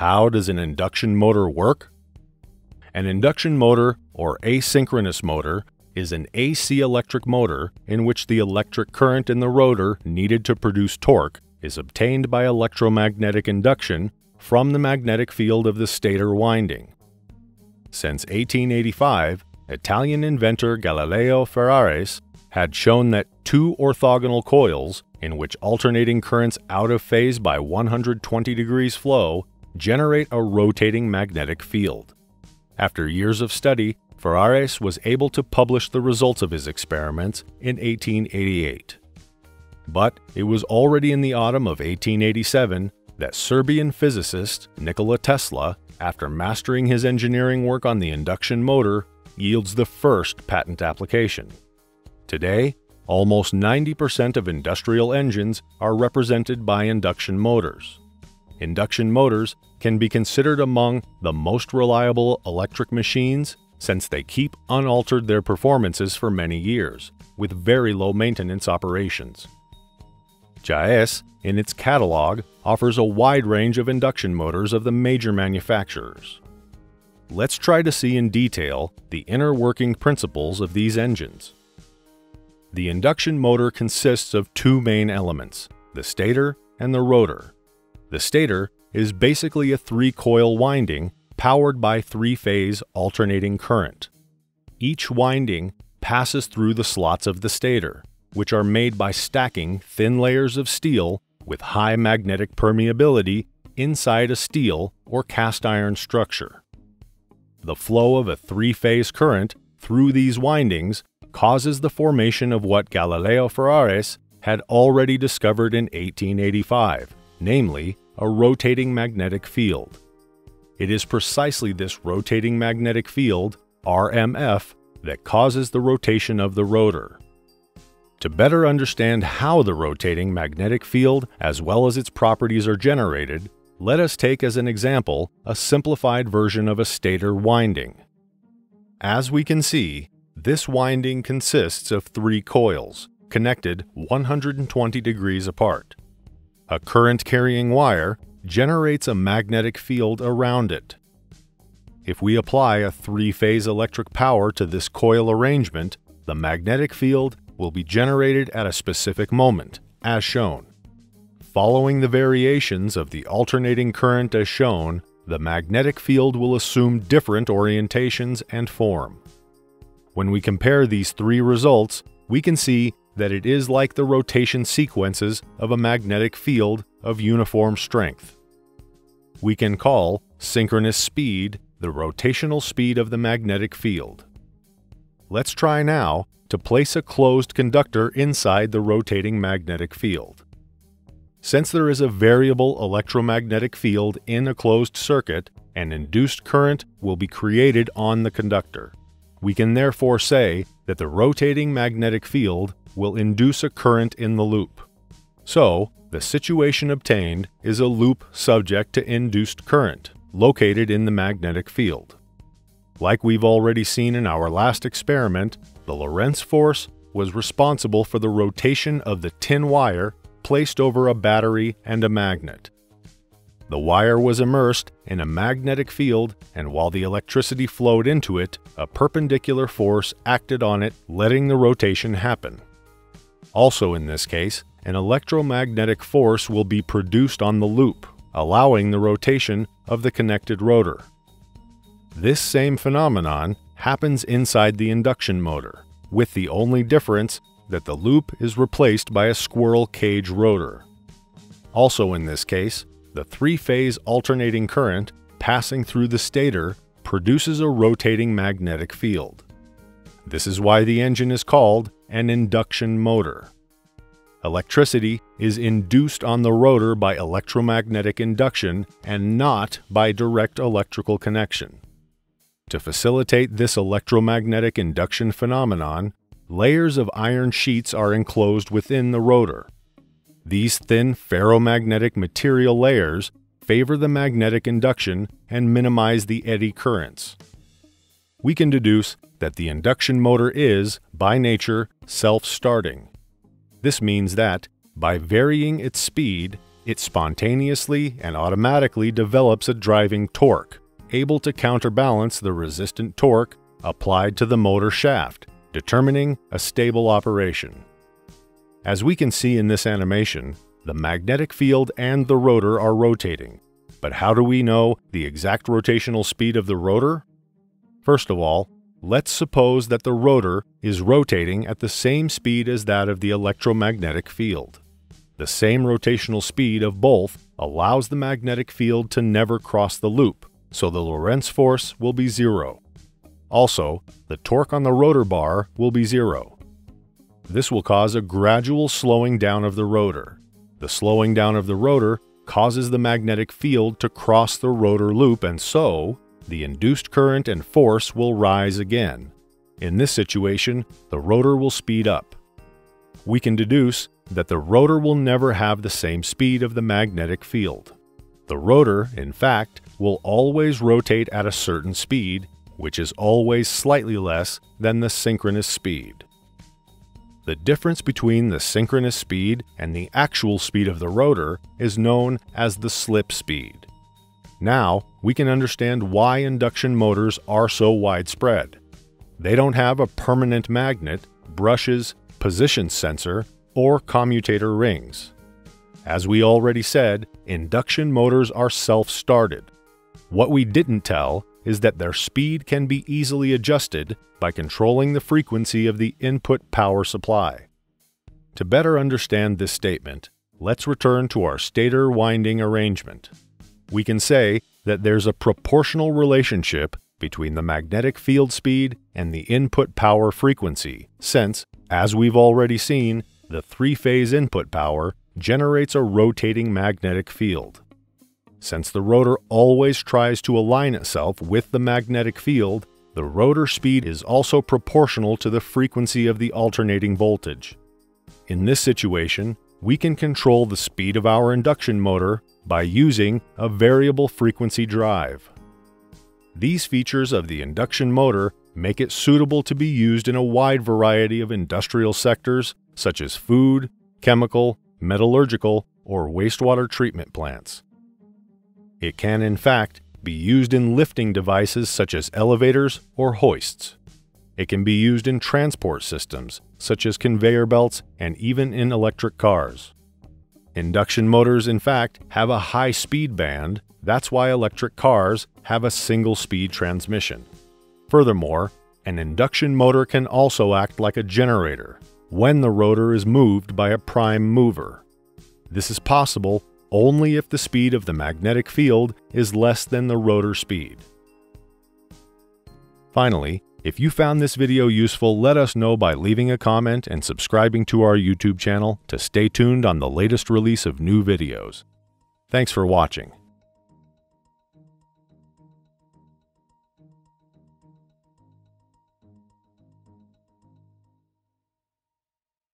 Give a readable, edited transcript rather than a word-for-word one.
How does an induction motor work? An induction motor, or asynchronous motor, is an AC electric motor in which the electric current in the rotor needed to produce torque is obtained by electromagnetic induction from the magnetic field of the stator winding. Since 1885, Italian inventor Galileo Ferraris had shown that two orthogonal coils, in which alternating currents out of phase by 120 degrees flow, generate a rotating magnetic field. After years of study, Ferraris was able to publish the results of his experiments in 1888. But it was already in the autumn of 1887 that Serbian physicist Nikola Tesla, after mastering his engineering work on the induction motor, yields the first patent application. Today, almost 90% of industrial engines are represented by induction motors. Induction motors can be considered among the most reliable electric machines since they keep unaltered their performances for many years, with very low maintenance operations. JAES, in its catalog, offers a wide range of induction motors of the major manufacturers. Let's try to see in detail the inner working principles of these engines. The induction motor consists of two main elements, the stator and the rotor. The stator is basically a three-coil winding powered by three-phase alternating current. Each winding passes through the slots of the stator, which are made by stacking thin layers of steel with high magnetic permeability inside a steel or cast iron structure. The flow of a three-phase current through these windings causes the formation of what Galileo Ferraris had already discovered in 1885, namely a rotating magnetic field. It is precisely this rotating magnetic field, RMF, that causes the rotation of the rotor. To better understand how the rotating magnetic field as well as its properties are generated, let us take as an example a simplified version of a stator winding. As we can see, this winding consists of three coils, connected 120 degrees apart. A current-carrying wire generates a magnetic field around it. If we apply a three-phase electric power to this coil arrangement, the magnetic field will be generated at a specific moment, as shown. Following the variations of the alternating current as shown, the magnetic field will assume different orientations and form. When we compare these three results, we can see that it is like the rotation sequences of a magnetic field of uniform strength. We can call synchronous speed the rotational speed of the magnetic field. Let's try now to place a closed conductor inside the rotating magnetic field. Since there is a variable electromagnetic field in a closed circuit, an induced current will be created on the conductor. We can therefore say that the rotating magnetic field will induce a current in the loop. So, the situation obtained is a loop subject to induced current, located in the magnetic field. Like we've already seen in our last experiment, the Lorentz force was responsible for the rotation of the tin wire placed over a battery and a magnet. The wire was immersed in a magnetic field, and while the electricity flowed into it, a perpendicular force acted on it, letting the rotation happen. Also in this case, an electromagnetic force will be produced on the loop, allowing the rotation of the connected rotor. This same phenomenon happens inside the induction motor, with the only difference that the loop is replaced by a squirrel cage rotor. Also in this case, the three-phase alternating current passing through the stator produces a rotating magnetic field. This is why the engine is called an induction motor. Electricity is induced on the rotor by electromagnetic induction and not by direct electrical connection. To facilitate this electromagnetic induction phenomenon, layers of iron sheets are enclosed within the rotor. These thin ferromagnetic material layers favor the magnetic induction and minimize the eddy currents. We can deduce that the induction motor is, by nature, self-starting. This means that, by varying its speed, It spontaneously and automatically develops a driving torque, able to counterbalance the resistant torque applied to the motor shaft, determining a stable operation. As we can see in this animation, the magnetic field and the rotor are rotating. But how do we know the exact rotational speed of the rotor? First of all, let's suppose that the rotor is rotating at the same speed as that of the electromagnetic field. The same rotational speed of both allows the magnetic field to never cross the loop, so the Lorentz force will be zero. Also, the torque on the rotor bar will be zero. This will cause a gradual slowing down of the rotor. The slowing down of the rotor causes the magnetic field to cross the rotor loop, and so the induced current and force will rise again. In this situation, the rotor will speed up. We can deduce that the rotor will never have the same speed of the magnetic field. The rotor, in fact, will always rotate at a certain speed, which is always slightly less than the synchronous speed. The difference between the synchronous speed and the actual speed of the rotor is known as the slip speed. Now, we can understand why induction motors are so widespread. They don't have a permanent magnet, brushes, position sensor, or commutator rings. As we already said, induction motors are self-started. What we didn't tell is that their speed can be easily adjusted by controlling the frequency of the input power supply. To better understand this statement, let's return to our stator winding arrangement. We can say that there's a proportional relationship between the magnetic field speed and the input power frequency, since, as we've already seen, the three-phase input power generates a rotating magnetic field. Since the rotor always tries to align itself with the magnetic field, the rotor speed is also proportional to the frequency of the alternating voltage. In this situation, we can control the speed of our induction motor by using a variable frequency drive. These features of the induction motor make it suitable to be used in a wide variety of industrial sectors such as food, chemical, metallurgical, or wastewater treatment plants. It can, in fact, be used in lifting devices such as elevators or hoists. It can be used in transport systems such as conveyor belts and even in electric cars. Induction motors, in fact, have a high speed band. That's why electric cars have a single speed transmission. Furthermore, an induction motor can also act like a generator when the rotor is moved by a prime mover. This is possible only if the speed of the magnetic field is less than the rotor speed. Finally, if you found this video useful, let us know by leaving a comment and subscribing to our YouTube channel to stay tuned on the latest release of new videos. Thanks for watching.